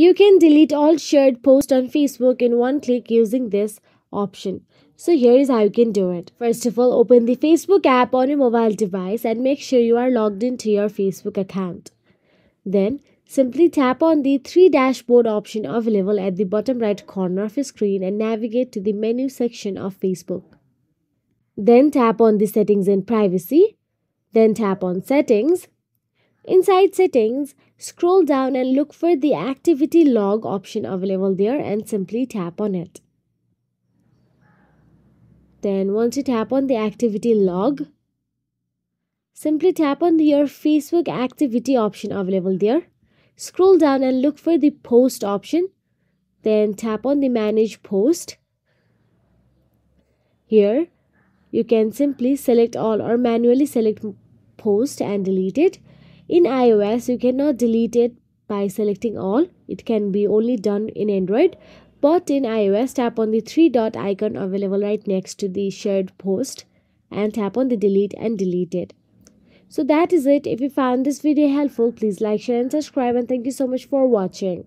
You can delete all shared posts on Facebook in one click using this option. So here is how you can do it. First of all, open the Facebook app on your mobile device and make sure you are logged into your Facebook account. Then simply tap on the three dashboard option available at the bottom right corner of your screen and navigate to the menu section of Facebook. Then tap on the settings and privacy. Then tap on settings. Inside settings, scroll down and look for the activity log option available there and simply tap on it. Then once you tap on the activity log, simply tap on your Facebook activity option available there. Scroll down and look for the post option. Then tap on the manage post. Here, you can simply select all or manually select post and delete it. In iOS, you cannot delete it by selecting all. It can be only done in Android. But in iOS, tap on the three-dot icon available right next to the shared post and tap on the delete and delete it. So that is it. If you found this video helpful, please like, share and subscribe, and thank you so much for watching.